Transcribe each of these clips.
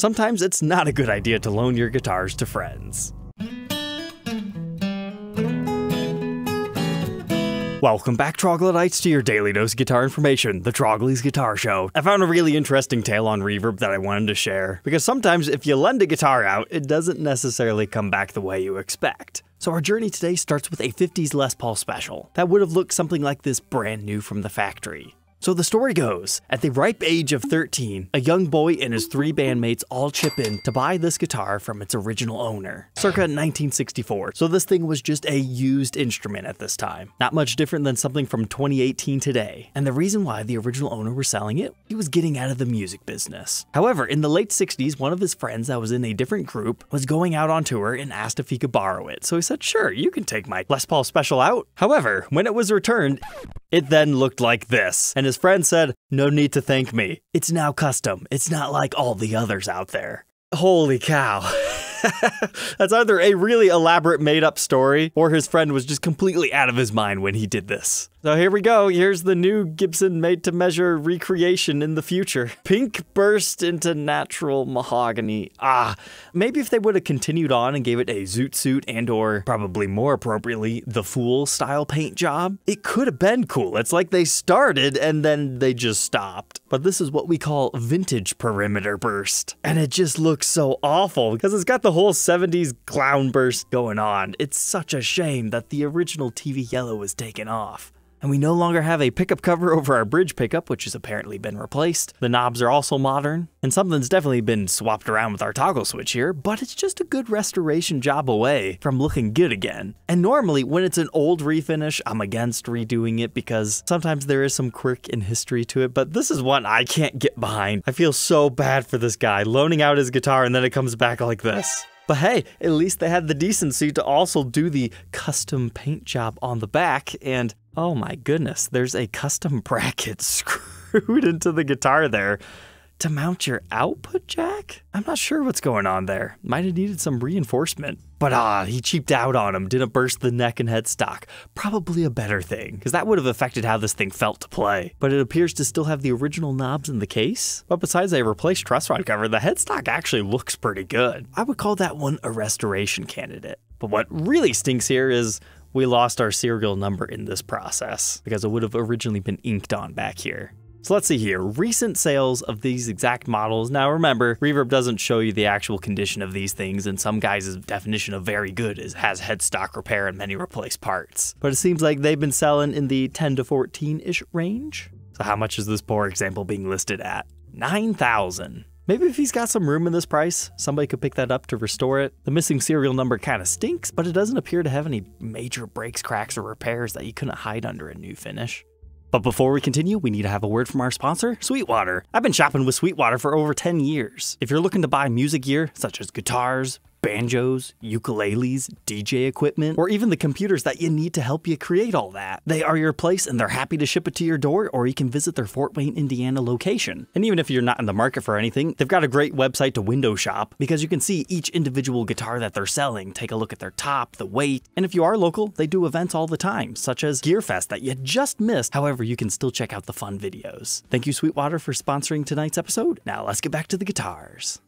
sometimes it's not a good idea to loan your guitars to friends. Welcome back, troglodytes, to your daily dose of guitar information, the Trogly's Guitar Show. I found a really interesting tale on Reverb that I wanted to share, because sometimes if you lend a guitar out, it doesn't necessarily come back the way you expect. So our journey today starts with a 50s Les Paul special that would have looked something like this, brand new from the factory. So the story goes, at the ripe age of 13, a young boy and his 3 bandmates all chip in to buy this guitar from its original owner, circa 1964. So this thing was just a used instrument at this time, not much different than something from 2018 today. And the reason why the original owner was selling it, he was getting out of the music business. However, in the late 60s, one of his friends that was in a different group was going out on tour and asked if he could borrow it. So he said, sure, you can take my Les Paul special out. However, when it was returned, it then looked like this, and his friend said, no need to thank me. It's now custom. It's not like all the others out there. Holy cow. That's either a really elaborate made-up story, or his friend was just completely out of his mind when he did this. So here we go. Here's the new Gibson made-to-measure recreation in the future. Pink burst into natural mahogany. Ah, maybe if they would have continued on and gave it a zoot suit and or, probably more appropriately, the Fool-style paint job, it could have been cool. It's like they started and then they just stopped. But this is what we call vintage perimeter burst. And it just looks so awful because it's got the whole 70s clown burst going on. It's such a shame that the original TV yellow was taken off. And we no longer have a pickup cover over our bridge pickup, which has apparently been replaced. The knobs are also modern, and something's definitely been swapped around with our toggle switch here, but it's just a good restoration job away from looking good again. And normally, when it's an old refinish, I'm against redoing it because sometimes there is some quirk in history to it, but this is one I can't get behind. I feel so bad for this guy, loaning out his guitar and then it comes back like this. But hey, at least they had the decency to also do the custom paint job on the back, and oh my goodness, there's a custom bracket screwed into the guitar there to mount your output jack? I'm not sure what's going on there. Might have needed some reinforcement. But he cheaped out on him, didn't burst the neck and headstock. Probably a better thing, because that would have affected how this thing felt to play. But it appears to still have the original knobs in the case. But besides a replaced truss rod cover, the headstock actually looks pretty good. I would call that one a restoration candidate. But what really stinks here is we lost our serial number in this process, because it would have originally been inked on back here. So let's see here, recent sales of these exact models. Now remember, Reverb doesn't show you the actual condition of these things, and some guys' definition of very good is has headstock repair and many replaced parts. But it seems like they've been selling in the 10 to 14-ish range. So how much is this poor example being listed at? $9,000. Maybe if he's got some room in this price, somebody could pick that up to restore it. The missing serial number kind of stinks, but it doesn't appear to have any major breaks, cracks, or repairs that you couldn't hide under a new finish. But before we continue, we need to have a word from our sponsor, Sweetwater. I've been shopping with Sweetwater for over 10 years. If you're looking to buy music gear, such as guitars, banjos, ukuleles, DJ equipment, or even the computers that you need to help you create all that. They are your place and they're happy to ship it to your door, or you can visit their Fort Wayne, Indiana location. And even if you're not in the market for anything, they've got a great website to window shop because you can see each individual guitar that they're selling, take a look at their top, the weight, and if you are local, they do events all the time, such as Gear Fest that you just missed. However, you can still check out the fun videos. Thank you, Sweetwater, for sponsoring tonight's episode. Now let's get back to the guitars.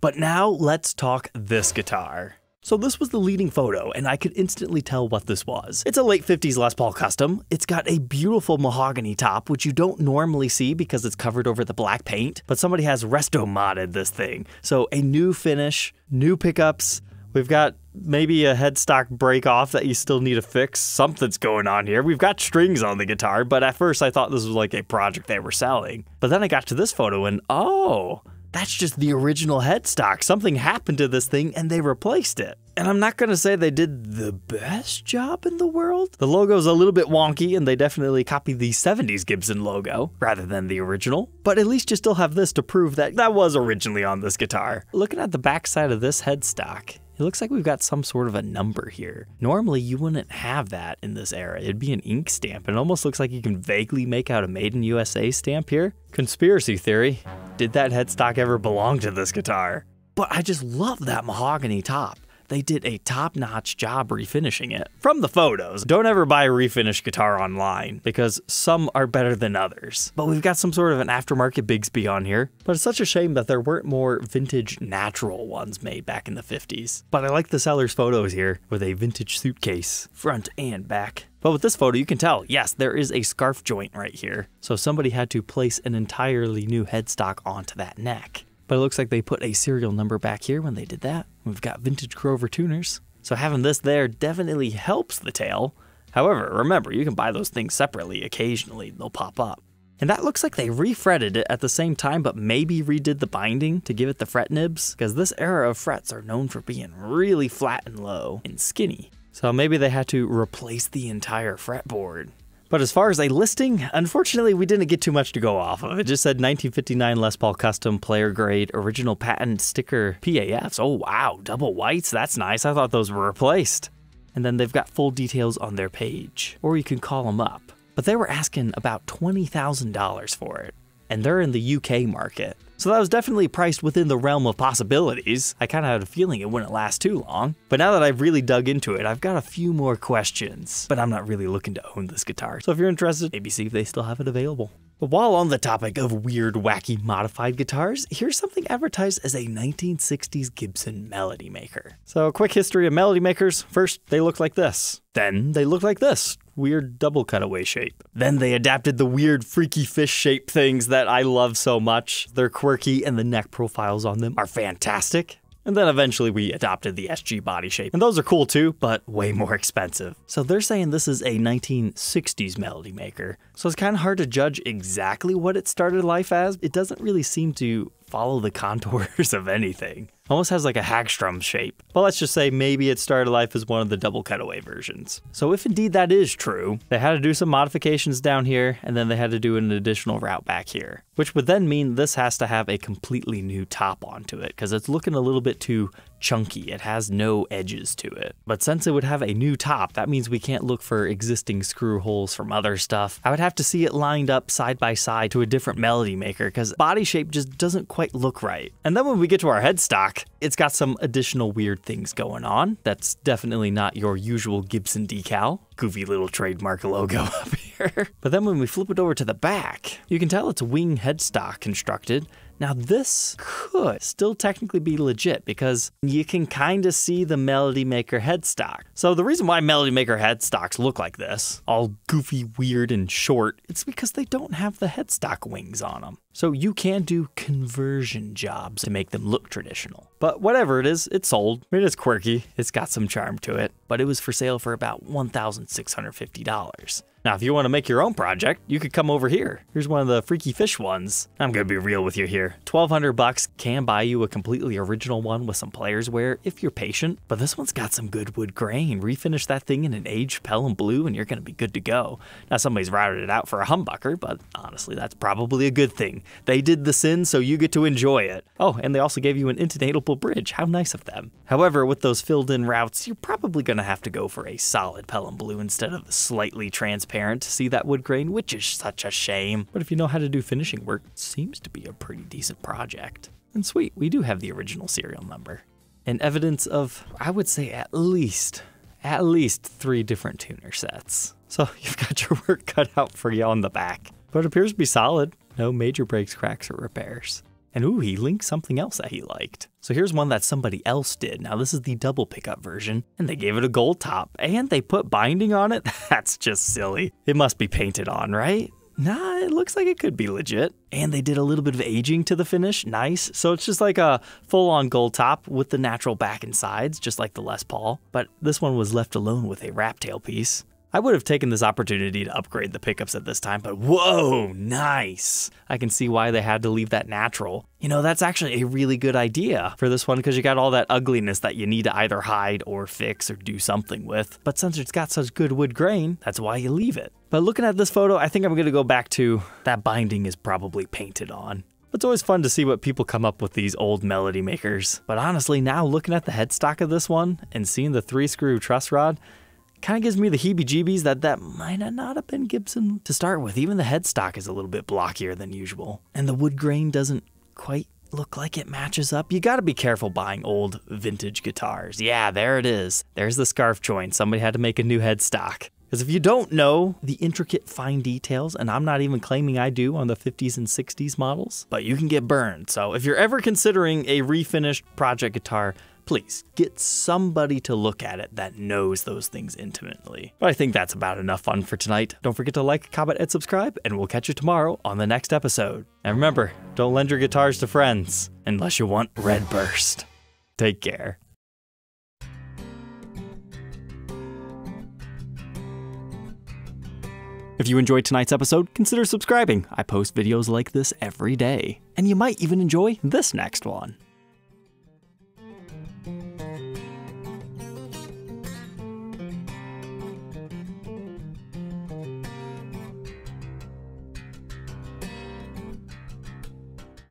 But now let's talk this guitar. So this was the leading photo, and I could instantly tell what this was. It's a late 50s Les Paul Custom. It's got a beautiful mahogany top, which you don't normally see because it's covered over the black paint, but somebody has resto-modded this thing. So a new finish, new pickups. We've got maybe a headstock break off that you still need to fix. Something's going on here. We've got strings on the guitar, but at first I thought this was like a project they were selling. But then I got to this photo and oh, that's just the original headstock. Something happened to this thing and they replaced it. And I'm not gonna say they did the best job in the world. The logo's a little bit wonky and they definitely copied the 70s Gibson logo rather than the original. But at least you still have this to prove that that was originally on this guitar. Looking at the backside of this headstock, it looks like we've got some sort of a number here. Normally you wouldn't have that in this era. It'd be an ink stamp. It almost looks like you can vaguely make out a Made in USA stamp here. Conspiracy theory. Did that headstock ever belong to this guitar? But I just love that mahogany top. they did a top-notch job refinishing it. From the photos, don't ever buy a refinished guitar online, because some are better than others. But we've got some sort of an aftermarket Bigsby on here, but it's such a shame that there weren't more vintage natural ones made back in the 50s. But I like the seller's photos here, with a vintage suitcase, front and back. But with this photo, you can tell, yes, there is a scarf joint right here. So somebody had to place an entirely new headstock onto that neck. But it looks like they put a serial number back here when they did that. We've got vintage Grover tuners. So having this there definitely helps the tail. However, remember, you can buy those things separately. Occasionally, they'll pop up. And that looks like they refretted it at the same time, but maybe redid the binding to give it the fret nibs, because this era of frets are known for being really flat and low and skinny. So maybe they had to replace the entire fretboard. But as far as a listing, unfortunately, we didn't get too much to go off of. It just said 1959 Les Paul Custom Player Grade Original Patent Sticker PAFs. Oh, wow. Double whites. That's nice. I thought those were replaced. And then they've got full details on their page, or you can call them up. But they were asking about $20,000 for it, and they're in the UK market. So that was definitely priced within the realm of possibilities. I kind of had a feeling it wouldn't last too long. But now that I've really dug into it, I've got a few more questions. But I'm not really looking to own this guitar. So if you're interested, maybe see if they still have it available. But while on the topic of weird, wacky, modified guitars, here's something advertised as a 1960s Gibson Melody Maker. So quick history of Melody Makers. First, they looked like this. Then they looked like this. Weird double cutaway shape. Then they adapted the weird freaky fish shape things that I love so much. They're quirky and the neck profiles on them are fantastic. And then eventually we adopted the SG body shape. And those are cool too, but way more expensive. So they're saying this is a 1960s Melody Maker. So it's kind of hard to judge exactly what it started life as. It doesn't really seem to follow the contours of anything. Almost has like a Hagstrom shape. But let's just say maybe it started life as one of the double cutaway versions. So if indeed that is true, they had to do some modifications down here, and then they had to do an additional route back here, which would then mean this has to have a completely new top onto it, because it's looking a little bit too chunky. It has no edges to it. But since it would have a new top, that means we can't look for existing screw holes from other stuff. I would have to see it lined up side by side to a different Melody Maker, because body shape just doesn't quite look right. And then when we get to our headstock, it's got some additional weird things going on. That's definitely not your usual Gibson decal. Goofy little trademark logo up here. But then when we flip it over to the back, you can tell it's wing headstock constructed. Now this could still technically be legit, because you can kind of see the Melody Maker headstock. So the reason why Melody Maker headstocks look like this, all goofy, weird, and short, it's because they don't have the headstock wings on them. So you can do conversion jobs to make them look traditional. But whatever it is, it's sold. I mean, it's quirky. It's got some charm to it. But it was for sale for about $1,650. Now, if you want to make your own project, you could come over here. Here's one of the freaky fish ones. I'm going to be real with you here. $1,200 can buy you a completely original one with some players wear if you're patient. But this one's got some good wood grain. Refinish that thing in an aged Pelham Blue and you're going to be good to go. Now, somebody's routed it out for a humbucker, but honestly, that's probably a good thing. They did the sin, so you get to enjoy it. Oh, and they also gave you an intonatable bridge. How nice of them. However, with those filled-in routes, you're probably going to have to go for a solid Pelham Blue instead of slightly transparent to see that wood grain, which is such a shame. But if you know how to do finishing work, it seems to be a pretty decent project. And sweet, we do have the original serial number. And evidence of, I would say, at least 3 different tuner sets. So you've got your work cut out for you on the back. But it appears to be solid. No major breaks, cracks, or repairs. And ooh, he linked something else that he liked. So here's one that somebody else did. Now this is the double pickup version, and they gave it a gold top, and they put binding on it? That's just silly. It must be painted on, right? Nah, it looks like it could be legit. And they did a little bit of aging to the finish, nice. So it's just like a full-on gold top with the natural back and sides, just like the Les Paul. But this one was left alone with a wrap tail piece. I would have taken this opportunity to upgrade the pickups at this time, but whoa, nice. I can see why they had to leave that natural. You know, that's actually a really good idea for this one, because you got all that ugliness that you need to either hide or fix or do something with. But since it's got such good wood grain, that's why you leave it. But looking at this photo, I think I'm going to go back to that binding is probably painted on. It's always fun to see what people come up with these old Melody Makers. But honestly, now looking at the headstock of this one and seeing the 3-screw truss rod, kind of gives me the heebie-jeebies that might not have been Gibson to start with. Even the headstock is a little bit blockier than usual. And the wood grain doesn't quite look like it matches up. You gotta be careful buying old vintage guitars. Yeah, there it is. There's the scarf joint. Somebody had to make a new headstock. Because if you don't know the intricate fine details, and I'm not even claiming I do on the 50s and 60s models, but you can get burned. So if you're ever considering a refinished project guitar, please get somebody to look at it that knows those things intimately. But I think that's about enough fun for tonight. Don't forget to like, comment, and subscribe, and we'll catch you tomorrow on the next episode. And remember, don't lend your guitars to friends unless you want red burst. Take care. If you enjoyed tonight's episode, consider subscribing. I post videos like this every day. And you might even enjoy this next one.